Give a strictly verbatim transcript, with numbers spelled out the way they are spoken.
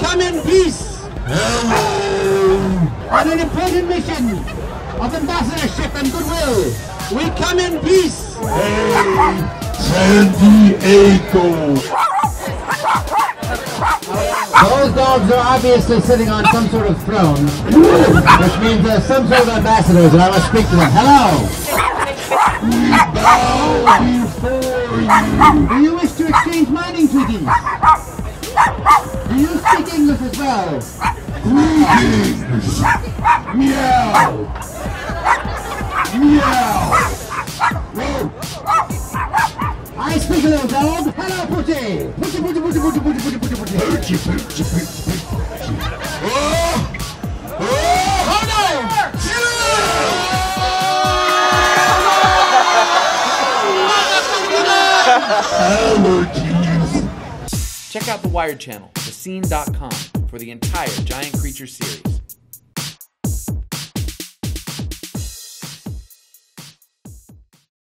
come in peace on an important mission of ambassadorship and goodwill. We come in peace. Hey, San Diego. Those dogs are obviously sitting on some sort of throne, which means they're some sort of ambassadors, and I must speak to them. Hello. Do you wish to exchange mining treaties? Do you speak English as well? Greetings! Meow! Meow! I speak a little dog. Hello, Putty! Putty, Putty, Putty, Putty, Putty, Putty, Putty, Putty, Putty, Putty, Putty, Oh! Oh! Oh no! Allergies! Check out the Wired channel, the scene dot com, for the entire Giant Creature series.